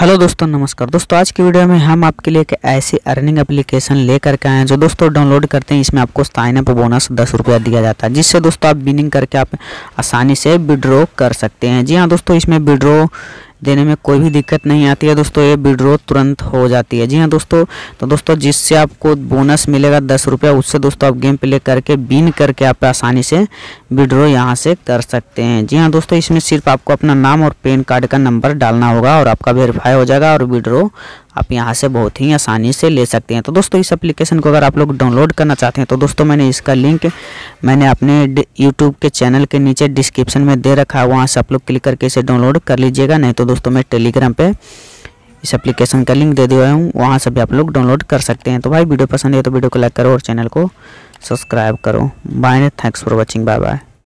Hello दोस्तों नमस्कार दोस्तों, आज की वीडियो में हम आपके लिए एक ऐसी अर्निंग एप्लीकेशन लेकर के आए हैं जो दोस्तों डाउनलोड करते हैं इसमें आपको साइन अप बोनस 10 रुपया दिया जाता है, जिससे दोस्तों आप विनिंग करके आप आसानी से विड्रॉ कर सकते हैं। जी हाँ दोस्तों, इसमें विड्रॉ देने में कोई भी दिक्कत नहीं आती है दोस्तों, ये विड्रॉ तुरंत हो जाती है। जी हाँ दोस्तों, तो दोस्तों जिससे आपको बोनस मिलेगा 10 रुपया, उससे दोस्तों आप गेम प्ले करके विन करके आप आसानी से विड्रॉ यहाँ से कर सकते हैं। जी हाँ दोस्तों, इसमें सिर्फ आपको अपना नाम और पैन कार्ड का नंबर डालना होगा और आपका वेरीफाई हो जाएगा और विड्रॉ आप यहाँ से बहुत ही आसानी से ले सकते हैं। तो दोस्तों इस एप्लीकेशन को अगर आप लोग डाउनलोड करना चाहते हैं तो दोस्तों मैंने इसका लिंक मैंने अपने YouTube के चैनल के नीचे डिस्क्रिप्शन में दे रखा है, वहाँ से आप लोग क्लिक करके इसे डाउनलोड कर लीजिएगा। नहीं तो दोस्तों मैं टेलीग्राम पे इस एप्लीकेशन का लिंक दे दिया हूँ, वहाँ से भी आप लोग डाउनलोड कर सकते हैं। तो भाई वीडियो पसंद है तो वीडियो को लाइक करो और चैनल को सब्सक्राइब करो। Bye, thanks for watching, bye bye.